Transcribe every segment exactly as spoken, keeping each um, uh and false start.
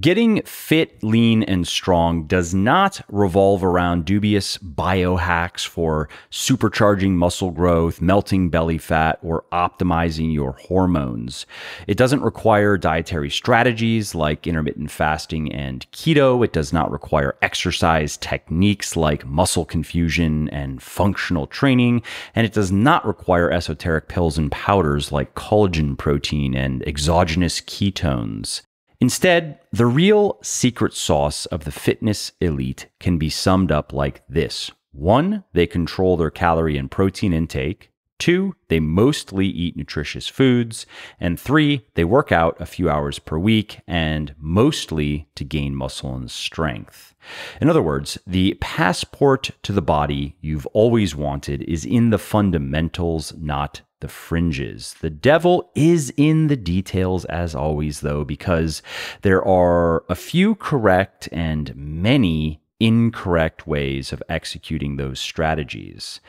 Getting fit, lean, and strong does not revolve around dubious biohacks for supercharging muscle growth, melting belly fat, or optimizing your hormones. It doesn't require dietary strategies like intermittent fasting and keto. It does not require exercise techniques like muscle confusion and functional training. And it does not require esoteric pills and powders like collagen protein and exogenous ketones. Instead, the real secret sauce of the fitness elite can be summed up like this. One, they control their calorie and protein intake. Two, they mostly eat nutritious foods. And three, they work out a few hours per week and mostly to gain muscle and strength. In other words, the passport to the body you've always wanted is in the fundamentals, not the fringes. The devil is in the details as always, though, because there are a few correct and many incorrect ways of executing those strategies.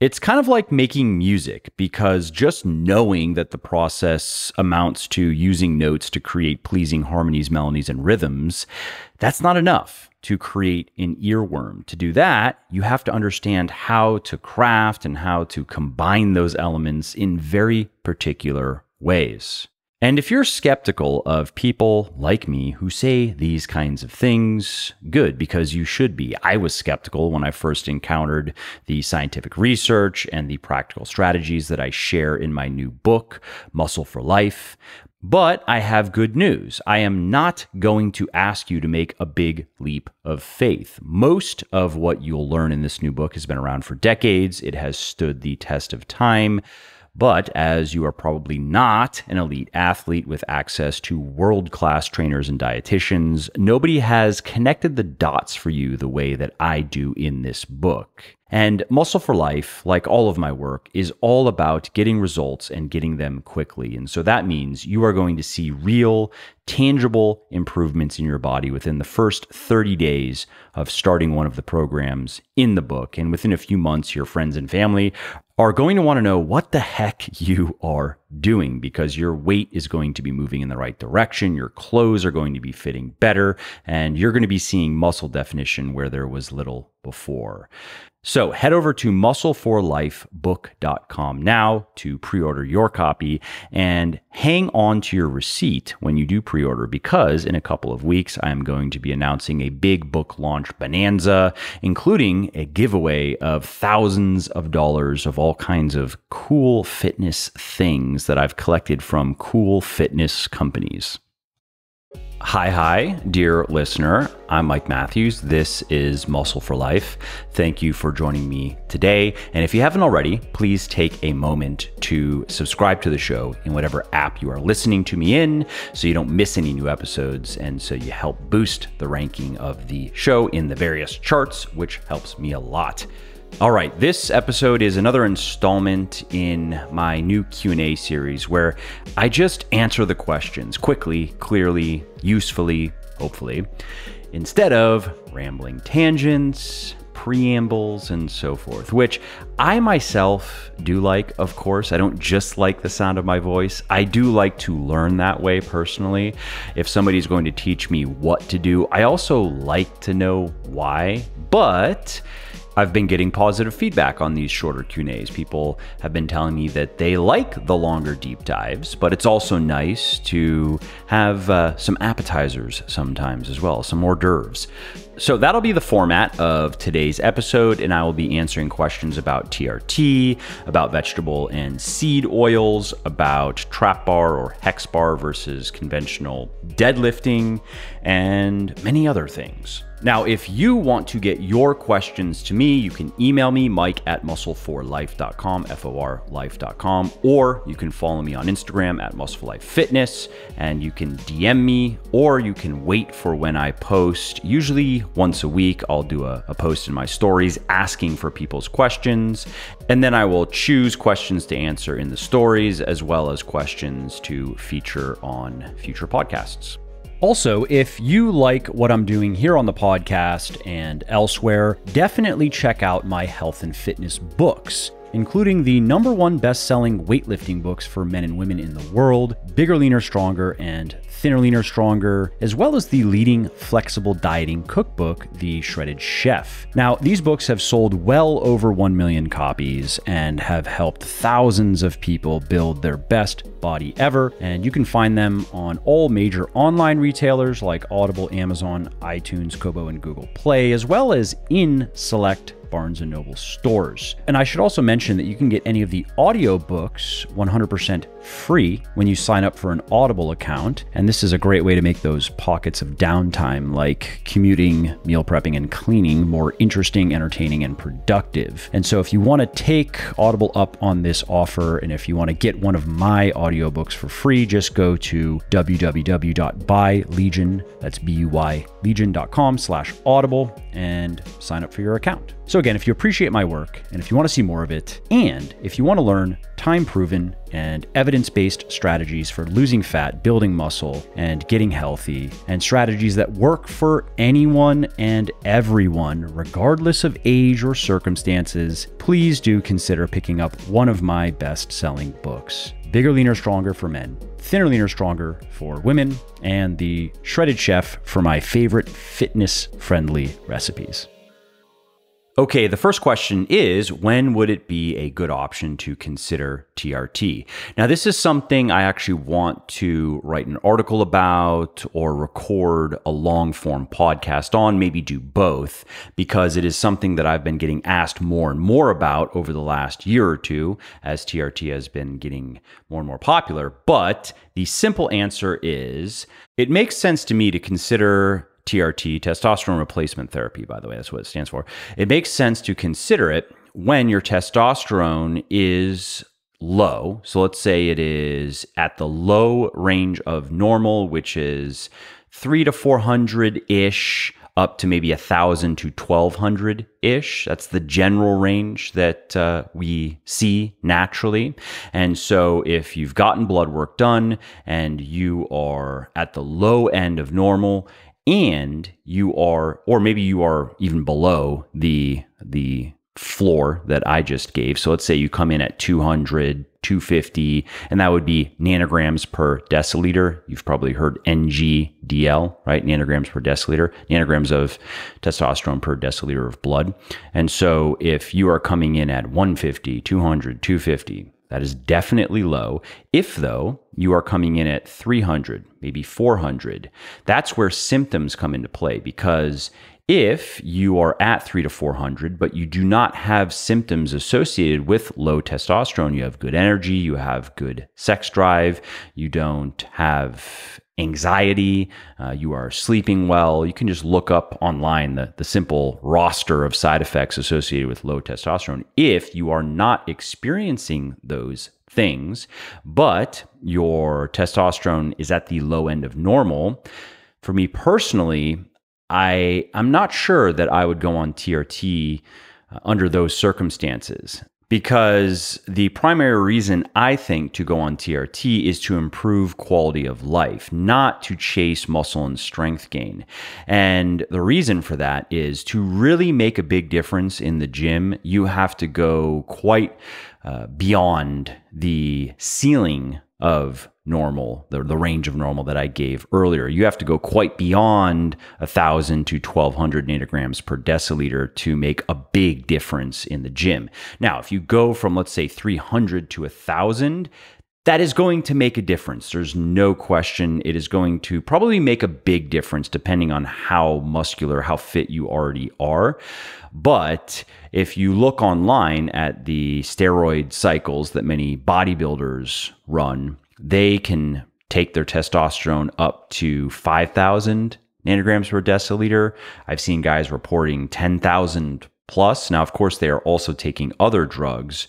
It's kind of like making music, because just knowing that the process amounts to using notes to create pleasing harmonies, melodies, and rhythms, that's not enough to create an earworm. To do that, you have to understand how to craft and how to combine those elements in very particular ways. And if you're skeptical of people like me who say these kinds of things, good, because you should be. I was skeptical when I first encountered the scientific research and the practical strategies that I share in my new book, Muscle for Life. But I have good news. I am not going to ask you to make a big leap of faith. Most of what you'll learn in this new book has been around for decades. It has stood the test of time. But as you are probably not an elite athlete with access to world-class trainers and dietitians, nobody has connected the dots for you the way that I do in this book. And Muscle for Life, like all of my work, is all about getting results and getting them quickly. And so that means you are going to see real, tangible improvements in your body within the first thirty days of starting one of the programs in the book. And within a few months, your friends and family are going to want to know what the heck you are doing, because your weight is going to be moving in the right direction, your clothes are going to be fitting better, and you're going to be seeing muscle definition where there was little before. So head over to Muscle For Life Book dot com now to pre-order your copy, and hang on to your receipt when you do pre-order, because in a couple of weeks, I'm going to be announcing a big book launch bonanza, including a giveaway of thousands of dollars of all all kinds of cool fitness things that I've collected from cool fitness companies. Hi, hi, dear listener. I'm Mike Matthews. This is Muscle for Life. Thank you for joining me today. And if you haven't already, please take a moment to subscribe to the show in whatever app you are listening to me in, so you don't miss any new episodes. And so you help boost the ranking of the show in the various charts, which helps me a lot. All right, this episode is another installment in my new Q and A series where I just answer the questions quickly, clearly, usefully, hopefully, instead of rambling tangents, preambles, and so forth, which I myself do like, of course. I don't just like the sound of my voice. I do like to learn that way personally. If somebody's going to teach me what to do, I also like to know why, but I've been getting positive feedback on these shorter Q and A's. People have been telling me that they like the longer deep dives, but it's also nice to have uh, some appetizers sometimes as well, some hors d'oeuvres. So that'll be the format of today's episode, and I will be answering questions about T R T, about vegetable and seed oils, about trap bar or hex bar versus conventional deadlifting, and many other things. Now, if you want to get your questions to me, you can email me, Mike at muscle for life dot com, F O R life dot com, or you can follow me on Instagram at muscle for life fitness, and you can D M me, or you can wait for when I post. Usually once a week, I'll do a, a post in my stories asking for people's questions, and then I will choose questions to answer in the stories as well as questions to feature on future podcasts. Also, if you like what I'm doing here on the podcast and elsewhere, definitely check out my health and fitness books. including the number one best-selling weightlifting books for men and women in the world, Bigger, Leaner, Stronger, and Thinner, Leaner, Stronger, as well as the leading flexible dieting cookbook, The Shredded Chef. Now, these books have sold well over one million copies and have helped thousands of people build their best body ever, and you can find them on all major online retailers like Audible, Amazon, iTunes, Kobo, and Google Play, as well as in select Barnes and Noble stores. And I should also mention that you can get any of the audiobooks one hundred percent free when you sign up for an Audible account. And this is a great way to make those pockets of downtime like commuting, meal prepping, and cleaning more interesting, entertaining, and productive. And so if you want to take Audible up on this offer, and if you want to get one of my audiobooks for free, just go to w w w dot buy legion, that's B U Y, legion dot com slash audible, and sign up for your account. So again, if you appreciate my work and if you want to see more of it, and if you want to learn time-proven and evidence-based strategies for losing fat, building muscle, and getting healthy, and strategies that work for anyone and everyone, regardless of age or circumstances, please do consider picking up one of my best-selling books, Bigger, Leaner, Stronger for men, Thinner, Leaner, Stronger for women, and The Shredded Chef for my favorite fitness-friendly recipes. Okay, the first question is, when would it be a good option to consider T R T? Now, this is something I actually want to write an article about or record a long-form podcast on, maybe do both, because it is something that I've been getting asked more and more about over the last year or two as T R T has been getting more and more popular. But the simple answer is, it makes sense to me to consider T R T, testosterone replacement therapy, by the way, that's what it stands for. It makes sense to consider it when your testosterone is low. So let's say it is at the low range of normal, which is three to four hundred-ish, up to maybe one thousand to twelve hundred-ish. That's the general range that uh, we see naturally. And so if you've gotten blood work done and you are at the low end of normal, and you are, or maybe you are even below the, the floor that I just gave. So let's say you come in at two hundred, two fifty, and that would be nanograms per deciliter. You've probably heard N G D L, right? Nanograms per deciliter, nanograms of testosterone per deciliter of blood. And so if you are coming in at one fifty, two hundred, two fifty, that is definitely low. If, though, you are coming in at three hundred, maybe four hundred, that's where symptoms come into play, because if you are at three to four hundred, but you do not have symptoms associated with low testosterone, you have good energy, you have good sex drive, you don't have anxiety, uh, you are sleeping well, you can just look up online the, the simple roster of side effects associated with low testosterone. If you are not experiencing those things, but your testosterone is at the low end of normal, for me personally, I, I'm not sure that I would go on T R T uh, under those circumstances. Because the primary reason I think to go on T R T is to improve quality of life, not to chase muscle and strength gain. And the reason for that is, to really make a big difference in the gym, you have to go quite uh, beyond the ceiling of normal, the, the range of normal that I gave earlier. You have to go quite beyond one thousand to twelve hundred nanograms per deciliter to make a big difference in the gym. Now, if you go from, let's say, three hundred to one thousand, that is going to make a difference. There's no question. It is going to probably make a big difference depending on how muscular, how fit you already are. But if you look online at the steroid cycles that many bodybuilders run, they can take their testosterone up to five thousand nanograms per deciliter. I've seen guys reporting ten thousand plus. Now, of course, they are also taking other drugs,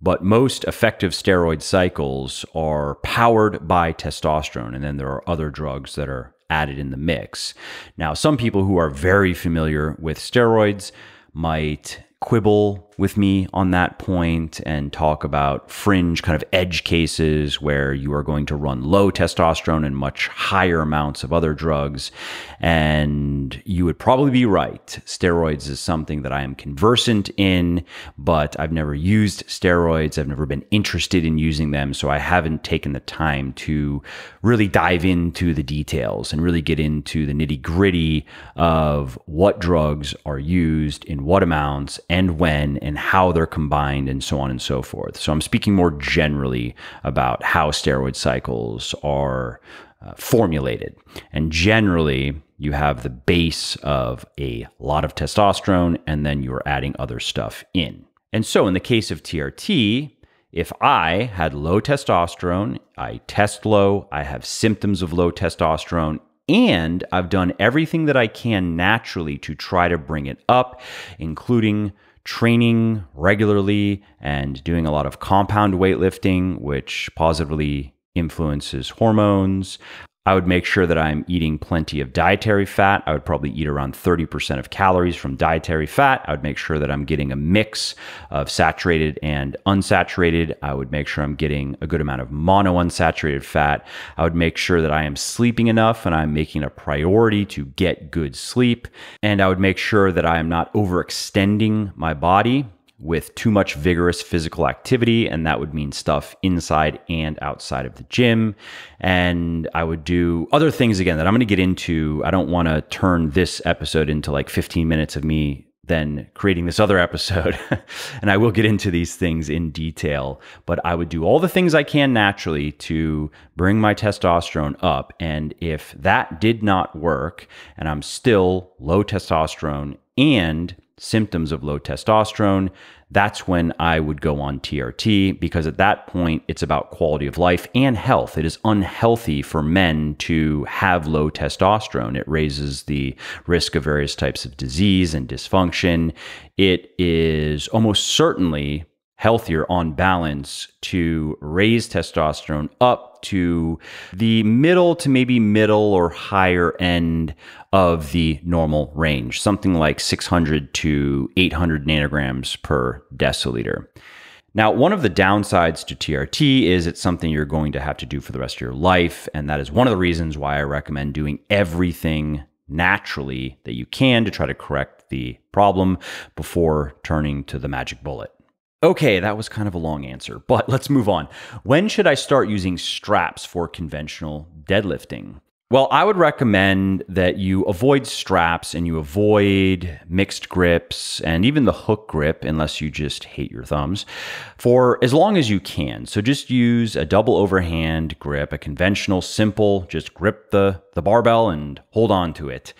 but most effective steroid cycles are powered by testosterone, and then there are other drugs that are added in the mix. Now, some people who are very familiar with steroids might quibble with me on that point and talk about fringe kind of edge cases where you are going to run low testosterone and much higher amounts of other drugs. And you would probably be right. Steroids is something that I am conversant in, but I've never used steroids. I've never been interested in using them. So I haven't taken the time to really dive into the details and really get into the nitty gritty of what drugs are used in what amounts and when, and how they're combined, and so on and so forth. So I'm speaking more generally about how steroid cycles are uh, formulated. And generally, you have the base of a lot of testosterone, and then you're adding other stuff in. And so in the case of T R T, if I had low testosterone, I test low, I have symptoms of low testosterone, and I've done everything that I can naturally to try to bring it up, including training regularly and doing a lot of compound weightlifting, which positively influences hormones. I would make sure that I'm eating plenty of dietary fat. I would probably eat around thirty percent of calories from dietary fat. I would make sure that I'm getting a mix of saturated and unsaturated. I would make sure I'm getting a good amount of monounsaturated fat. I would make sure that I am sleeping enough and I'm making a priority to get good sleep. And I would make sure that I am not overextending my body with too much vigorous physical activity, and that would mean stuff inside and outside of the gym. And I would do other things, again, that I'm going to get into. I don't want to turn this episode into like fifteen minutes of me then creating this other episode. And I will get into these things in detail, but I would do all the things I can naturally to bring my testosterone up. And if that did not work, and I'm still low testosterone and symptoms of low testosterone, that's when I would go on T R T, because at that point, it's about quality of life and health. It is unhealthy for men to have low testosterone. It raises the risk of various types of disease and dysfunction. It is almost certainly healthier on balance to raise testosterone up to the middle to maybe middle or higher end of the normal range, something like six hundred to eight hundred nanograms per deciliter. Now, one of the downsides to T R T is it's something you're going to have to do for the rest of your life. And that is one of the reasons why I recommend doing everything naturally that you can to try to correct the problem before turning to the magic bullet. Okay, that was kind of a long answer, but let's move on. When should I start using straps for conventional deadlifting? Well, I would recommend that you avoid straps and you avoid mixed grips and even the hook grip, unless you just hate your thumbs, for as long as you can. So just use a double overhand grip, a conventional simple, just grip the, the barbell and hold on to it.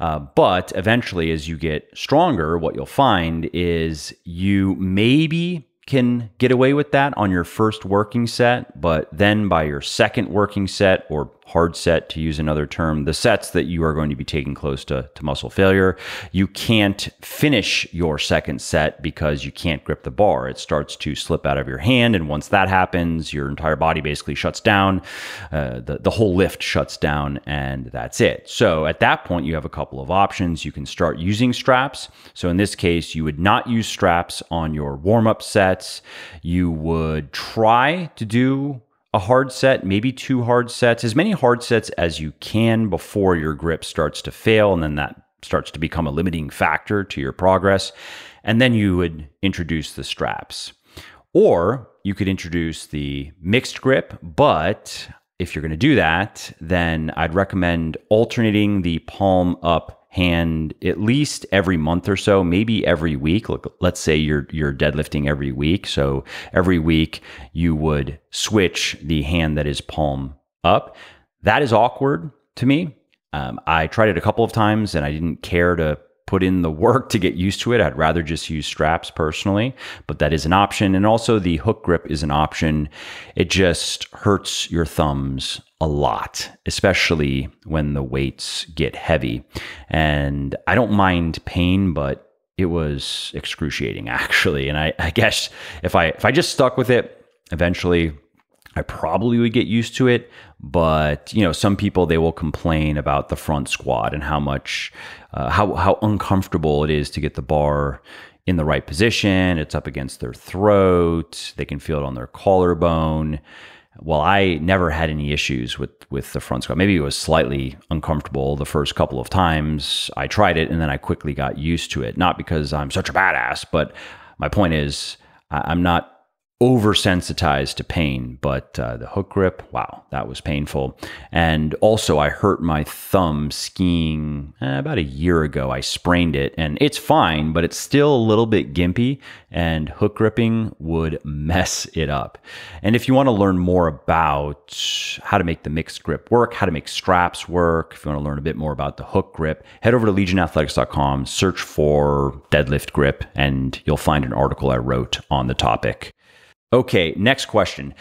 Uh, but eventually, as you get stronger, what you'll find is you maybe can get away with that on your first working set, but then by your second working set, or hard set to use another term, the sets that you are going to be taking close to, to muscle failure, you can't finish your second set because you can't grip the bar. It starts to slip out of your hand, and once that happens, your entire body basically shuts down. Uh, the, the whole lift shuts down, and that's it. So at that point, you have a couple of options. You can start using straps. So in this case, you would not use straps on your warm-up set. You would try to do a hard set, maybe two hard sets, as many hard sets as you can before your grip starts to fail, and then that starts to become a limiting factor to your progress. And then you would introduce the straps. Or you could introduce the mixed grip, but if you're going to do that, then I'd recommend alternating the palm up hand at least every month or so, maybe every week. Look, let's say you're you're deadlifting every week. So every week you would switch the hand that is palm up. That is awkward to me. Um, I tried it a couple of times and I didn't care to put in the work to get used to it. I'd rather just use straps personally, but that is an option. And also the hook grip is an option. It just hurts your thumbs a lot, especially when the weights get heavy. And I don't mind pain, but it was excruciating actually. And I, I guess if I, if I just stuck with it, eventually I probably would get used to it. But, you know, some people, they will complain about the front squat and how much, uh, how, how uncomfortable it is to get the bar in the right position, it's up against their throat, they can feel it on their collarbone. Well, I never had any issues with, with the front squat. Maybe it was slightly uncomfortable the first couple of times I tried it, and then I quickly got used to it. Not because I'm such a badass, but my point is I'm not oversensitized to pain, but uh, the hook grip, wow, that was painful. And also I hurt my thumb skiing eh, about a year ago. I sprained it and it's fine, but it's still a little bit gimpy, and hook gripping would mess it up. And if you want to learn more about how to make the mixed grip work, how to make straps work, if you want to learn a bit more about the hook grip, head over to legion athletics dot com, search for deadlift grip, and you'll find an article I wrote on the topic. Okay, next question.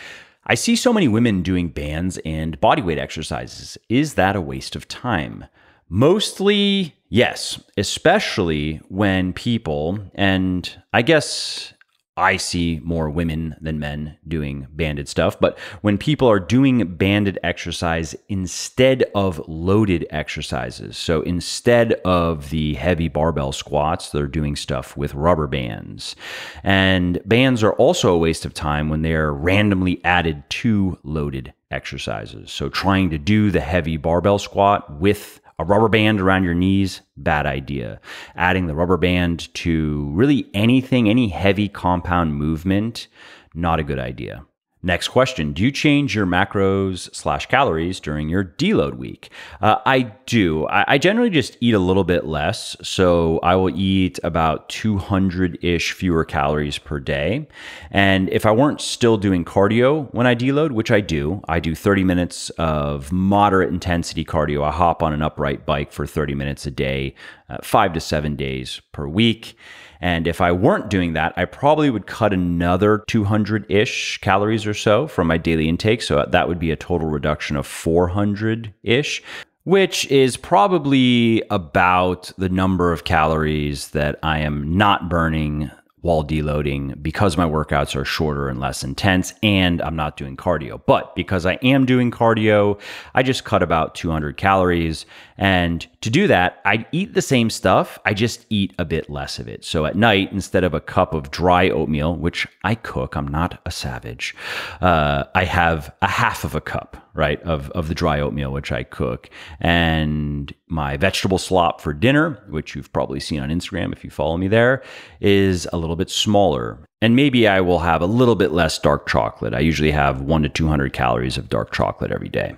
I see so many women doing bands and bodyweight exercises. Is that a waste of time? Mostly, yes, especially when people, and I guess I see more women than men doing banded stuff, but when people are doing banded exercise instead of loaded exercises. So instead of the heavy barbell squats, they're doing stuff with rubber bands. And bands are also a waste of time when they're randomly added to loaded exercises. So trying to do the heavy barbell squat with a rubber band around your knees, bad idea. Adding the rubber band to really anything, any heavy compound movement, not a good idea. Next question, do you change your macros slash calories during your deload week? Uh, I do. I, I generally just eat a little bit less. So I will eat about two hundred-ish fewer calories per day. And if I weren't still doing cardio when I deload, which I do, I do thirty minutes of moderate intensity cardio. I hop on an upright bike for thirty minutes a day, uh, five to seven days per week. And if I weren't doing that, I probably would cut another two hundred-ish calories or so from my daily intake. So that would be a total reduction of four hundred-ish, which is probably about the number of calories that I am not burning while deloading because my workouts are shorter and less intense, and I'm not doing cardio. But because I am doing cardio, I just cut about two hundred calories. And to do that, I eat the same stuff. I just eat a bit less of it. So at night, instead of a cup of dry oatmeal, which I cook, I'm not a savage, uh, I have a half of a cup, right, of, of the dry oatmeal, which I cook. And my vegetable slop for dinner, which you've probably seen on Instagram if you follow me there, is a little bit smaller. And maybe I will have a little bit less dark chocolate. I usually have one to two hundred calories of dark chocolate every day.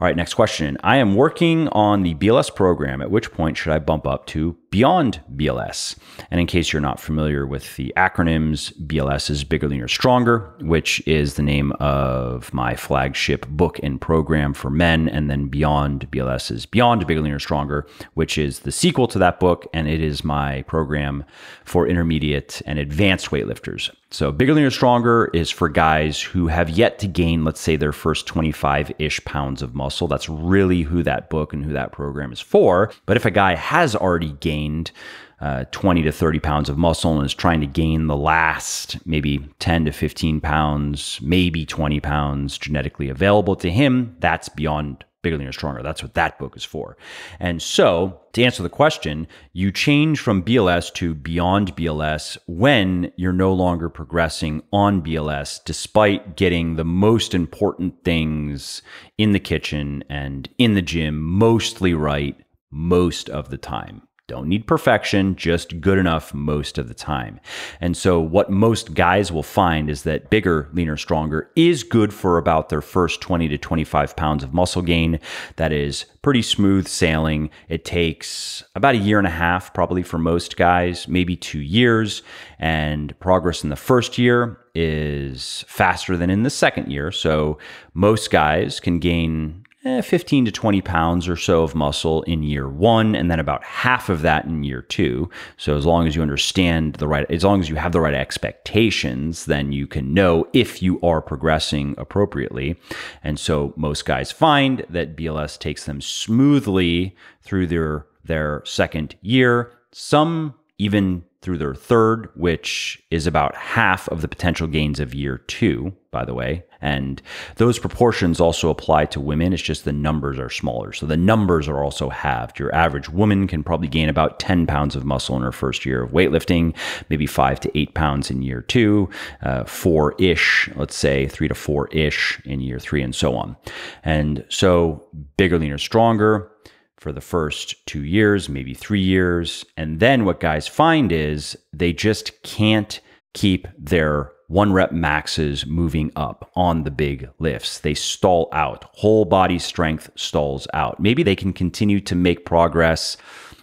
All right, next question. I am working on the B L S program. At which point should I bump up to Beyond B L S? And in case you're not familiar with the acronyms, B L S is Bigger, Leaner, Stronger, which is the name of my flagship book and program for men. And then Beyond B L S is Beyond Bigger, Leaner, Stronger, which is the sequel to that book. And it is my program for intermediate and advanced weightlifters. So Bigger, Leaner, Stronger is for guys who have yet to gain, let's say, their first twenty-five-ish pounds of muscle. That's really who that book and who that program is for. But if a guy has already gained uh, twenty to thirty pounds of muscle and is trying to gain the last maybe ten to fifteen pounds, maybe twenty pounds genetically available to him, that's Beyond Bigger, Leaner, Stronger. That's what that book is for. And so to answer the question, you change from B L S to Beyond B L S when you're no longer progressing on B L S, despite getting the most important things in the kitchen and in the gym mostly right most of the time. Don't need perfection, just good enough most of the time. And so what most guys will find is that Bigger, Leaner, Stronger is good for about their first twenty to twenty-five pounds of muscle gain. That is pretty smooth sailing. It takes about a year and a half probably for most guys, maybe two years. And progress in the first year is faster than in the second year. So most guys can gain fifteen to twenty pounds or so of muscle in year one, and then about half of that in year two. So as long as you understand the right, as long as you have the right expectations, then you can know if you are progressing appropriately. And so most guys find that B L S takes them smoothly through their, their second year. Some even through their third, which is about half of the potential gains of year two, by the way. And those proportions also apply to women. It's just the numbers are smaller. So the numbers are also halved. Your average woman can probably gain about ten pounds of muscle in her first year of weightlifting, maybe five to eight pounds in year two, uh, four-ish, let's say three to four-ish in year three, and so on. And so bigger, leaner, stronger for the first two years, maybe three years. And then what guys find is they just can't keep their one rep maxes moving up on the big lifts. They stall out. Whole body strength stalls out. Maybe they can continue to make progress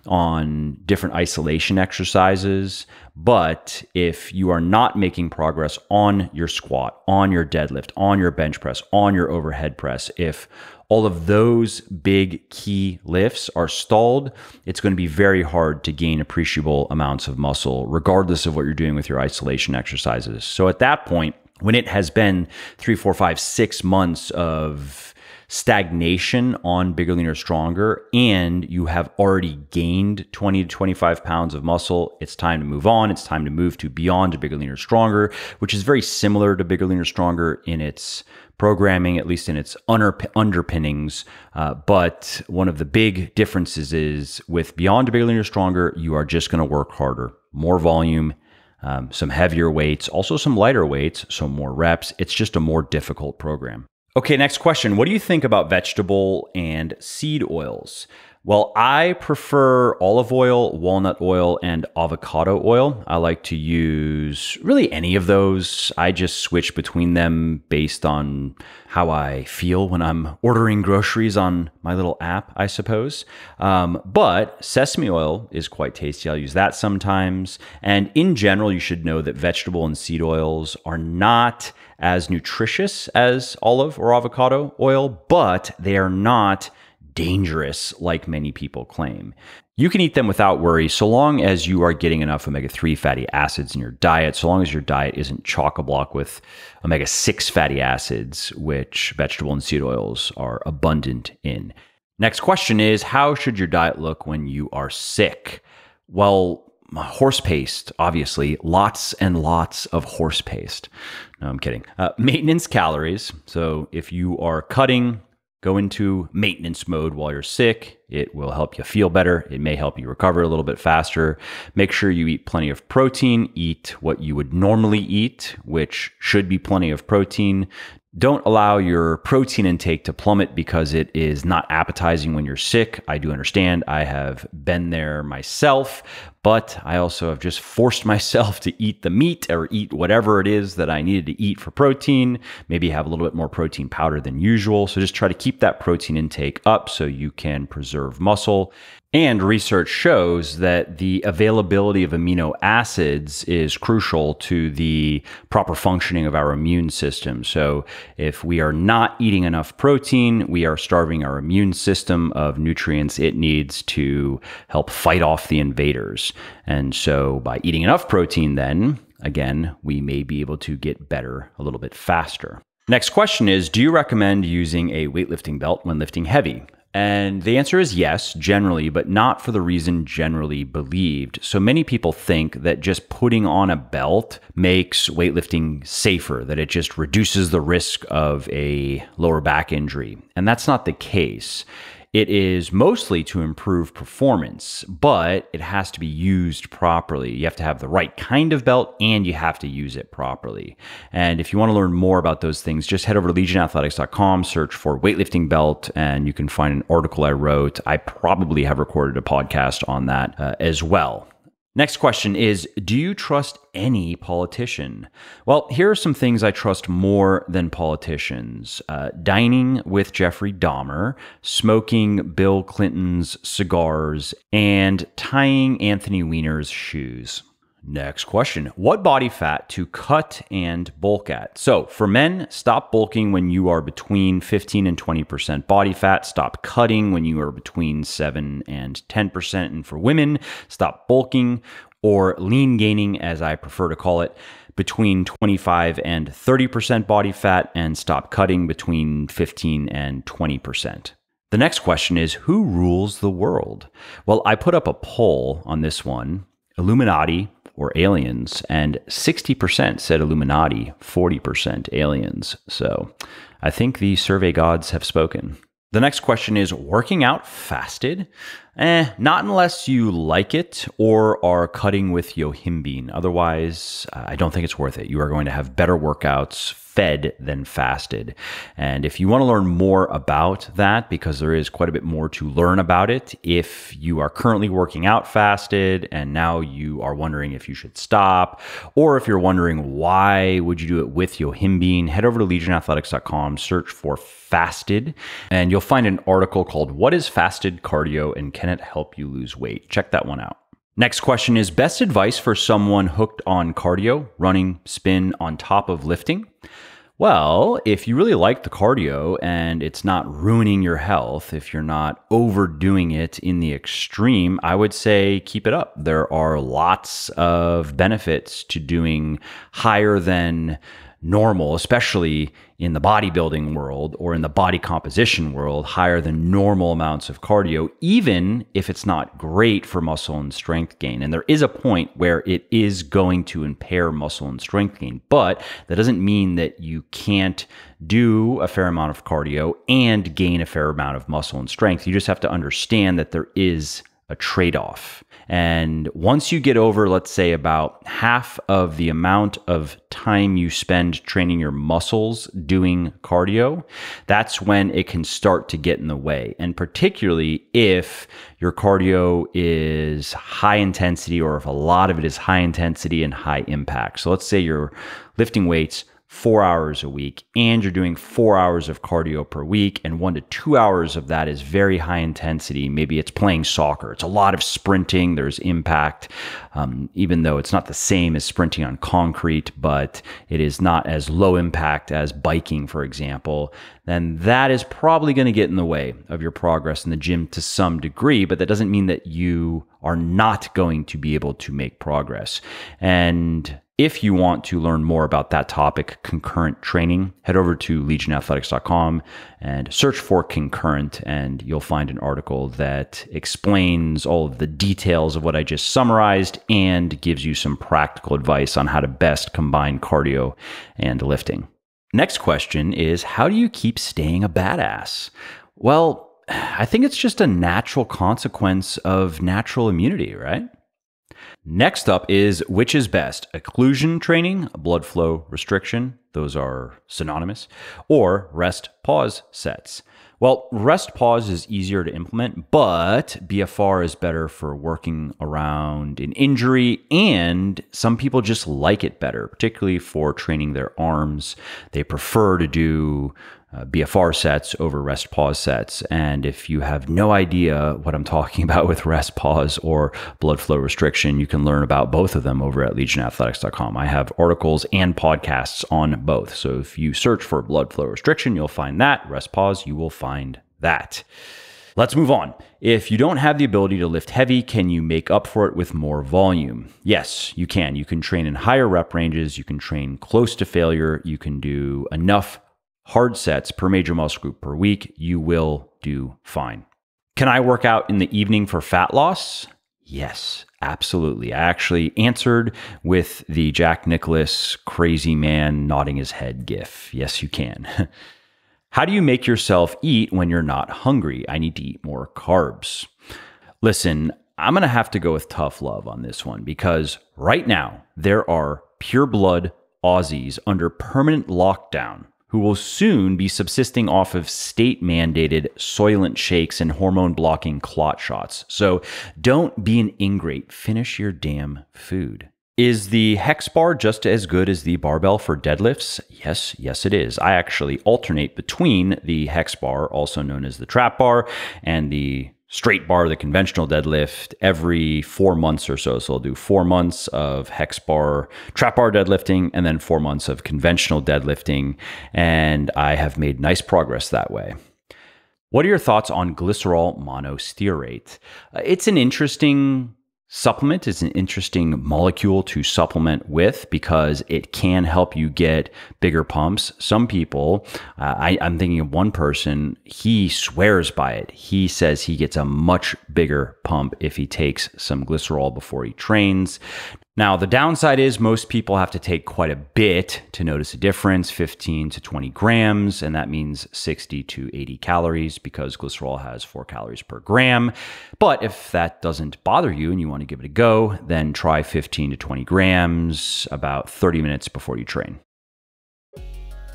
on different isolation exercises, but if you are not making progress on your squat, on your deadlift, on your bench press, on your overhead press, if all of those big key lifts are stalled, it's going to be very hard to gain appreciable amounts of muscle, regardless of what you're doing with your isolation exercises. So at that point, when it has been three, four, five, six months of stagnation on bigger, leaner, stronger, and you have already gained twenty to twenty-five pounds of muscle, it's time to move on. It's time to move to Beyond Bigger, Leaner, Stronger, which is very similar to Bigger, Leaner, Stronger in its programming, at least in its underpinnings. Uh, but one of the big differences is with Beyond Bigger, Leaner, Stronger, you are just going to work harder, more volume, um, some heavier weights, also some lighter weights, so more reps. It's just a more difficult program. Okay, next question. What do you think about vegetable and seed oils? Well, I prefer olive oil, walnut oil, and avocado oil. I like to use really any of those. I just switch between them based on how I feel when I'm ordering groceries on my little app, I suppose. Um, but sesame oil is quite tasty. I'll use that sometimes. And in general, you should know that vegetable and seed oils are not as nutritious as olive or avocado oil, but they are not dangerous like many people claim. You can eat them without worry so long as you are getting enough omega three fatty acids in your diet, so long as your diet isn't chock-a-block with omega six fatty acids, which vegetable and seed oils are abundant in. Next question is, how should your diet look when you are sick? Well, horse paste, obviously, lots and lots of horse paste. No, I'm kidding. Uh, maintenance calories. So if you are cutting, go into maintenance mode while you're sick. It will help you feel better. It may help you recover a little bit faster. Make sure you eat plenty of protein. Eat what you would normally eat, which should be plenty of protein. Don't allow your protein intake to plummet because it is not appetizing when you're sick. I do understand. I have been there myself, but I also have just forced myself to eat the meat or eat whatever it is that I needed to eat for protein. Maybe have a little bit more protein powder than usual. So just try to keep that protein intake up so you can preserve muscle. And research shows that the availability of amino acids is crucial to the proper functioning of our immune system. So if we are not eating enough protein, we are starving our immune system of nutrients it needs to help fight off the invaders. And so by eating enough protein, then, again, we may be able to get better a little bit faster. Next question is, do you recommend using a weightlifting belt when lifting heavy? And the answer is yes, generally, but not for the reason generally believed. So many people think that just putting on a belt makes weightlifting safer, that it just reduces the risk of a lower back injury. And that's not the case. It is mostly to improve performance, but it has to be used properly. You have to have the right kind of belt and you have to use it properly. And if you want to learn more about those things, just head over to legion athletics dot com, search for weightlifting belt, and you can find an article I wrote. I probably have recorded a podcast on that uh, as well. Next question is, do you trust any politician? Well, here are some things I trust more than politicians. Uh, dining with Jeffrey Dahmer, smoking Bill Clinton's cigars, and tying Anthony Weiner's shoes. Next question. What body fat to cut and bulk at? So for men, stop bulking when you are between fifteen and twenty percent body fat. Stop cutting when you are between seven and ten percent. And for women, stop bulking or lean gaining, as I prefer to call it, between twenty-five and thirty percent body fat, and stop cutting between fifteen and twenty percent. The next question is, who rules the world? Well, I put up a poll on this one. Illuminati, were aliens, and sixty percent said Illuminati, forty percent aliens. So I think the survey gods have spoken. The next question is, working out fasted? Eh, not unless you like it or are cutting with yohimbine. Otherwise, I don't think it's worth it. You are going to have better workouts fed than fasted. And if you want to learn more about that, because there is quite a bit more to learn about it, if you are currently working out fasted and now you are wondering if you should stop, or if you're wondering why would you do it with yohimbine, head over to legion athletics dot com, search for fasted, and you'll find an article called What is Fasted Cardio and Can It Help You Lose Weight? Check that one out. Next question is, best advice for someone hooked on cardio, running, spin on top of lifting? Well, if you really like the cardio and it's not ruining your health, if you're not overdoing it in the extreme, I would say keep it up. There are lots of benefits to doing higher than normal, especially in the bodybuilding world or in the body composition world, higher than normal amounts of cardio, even if it's not great for muscle and strength gain. And there is a point where it is going to impair muscle and strength gain, but that doesn't mean that you can't do a fair amount of cardio and gain a fair amount of muscle and strength. You just have to understand that there is a trade-off. And once you get over, let's say, about half of the amount of time you spend training your muscles doing cardio, that's when it can start to get in the way. And particularly if your cardio is high intensity, or if a lot of it is high intensity and high impact. So let's say you're lifting weights four hours a week, and you're doing four hours of cardio per week, and one to two hours of that is very high intensity. Maybe it's playing soccer. It's a lot of sprinting. There's impact, um, even though it's not the same as sprinting on concrete, but it is not as low impact as biking, for example. Then that is probably going to get in the way of your progress in the gym to some degree, but that doesn't mean that you are not going to be able to make progress. And if you want to learn more about that topic, concurrent training, head over to legion athletics dot com and search for concurrent, and you'll find an article that explains all of the details of what I just summarized and gives you some practical advice on how to best combine cardio and lifting. Next question is, how do you keep staying a badass? Well, I think it's just a natural consequence of natural immunity, right? Next up is, which is best, occlusion training, blood flow restriction, those are synonymous, or rest pause sets? Well, rest pause is easier to implement, but B F R is better for working around an injury, and some people just like it better, particularly for training their arms. They prefer to do Uh, B F R sets over rest pause sets. And if you have no idea what I'm talking about with rest pause or blood flow restriction, you can learn about both of them over at legion athletics dot com. I have articles and podcasts on both. So if you search for blood flow restriction, you'll find that. Rest pause, you will find that. Let's move on. If you don't have the ability to lift heavy, can you make up for it with more volume? Yes, you can. You can train in higher rep ranges. You can train close to failure. You can do enough hard sets per major muscle group per week, you will do fine. Can I work out in the evening for fat loss? Yes, absolutely. I actually answered with the Jack Nicklaus crazy man nodding his head gif. Yes, you can. How do you make yourself eat when you're not hungry? I need to eat more carbs. Listen, I'm going to have to go with tough love on this one, because right now there are pure blood Aussies under permanent lockdown who will soon be subsisting off of state-mandated Soylent shakes and hormone-blocking clot shots. So don't be an ingrate. Finish your damn food. Is the hex bar just as good as the barbell for deadlifts? Yes, yes it is. I actually alternate between the hex bar, also known as the trap bar, and the straight bar, the conventional deadlift, every four months or so. So I'll do four months of hex bar, trap bar deadlifting, and then four months of conventional deadlifting. And I have made nice progress that way. What are your thoughts on glycerol monostearate? It's an interesting supplement. It's an interesting molecule to supplement with because it can help you get bigger pumps. Some people, uh, I, I'm thinking of one person, he swears by it. He says he gets a much bigger pump if he takes some glycerol before he trains. Now, the downside is most people have to take quite a bit to notice a difference, fifteen to twenty grams, and that means sixty to eighty calories because glycerol has four calories per gram. But if that doesn't bother you and you want to give it a go, then try fifteen to twenty grams about thirty minutes before you train.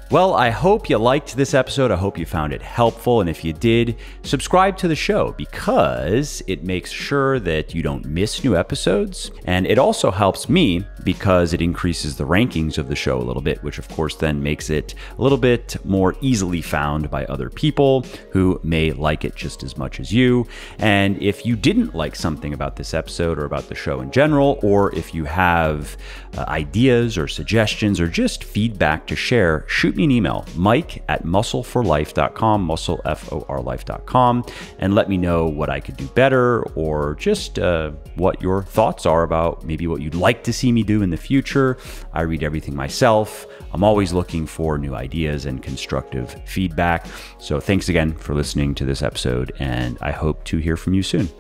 Well, I hope you liked this episode. I hope you found it helpful. And if you did, subscribe to the show because it makes sure that you don't miss new episodes. And it also helps me because it increases the rankings of the show a little bit, which of course then makes it a little bit more easily found by other people who may like it just as much as you. And if you didn't like something about this episode or about the show in general, or if you have uh, ideas or suggestions or just feedback to share, shoot me an email, mike at muscle for life dot com, muscle F O R life dot com, and let me know what I could do better or just uh, what your thoughts are about maybe what you'd like to see me do in the future. I read everything myself. I'm always looking for new ideas and constructive feedback. So thanks again for listening to this episode, and I hope to hear from you soon.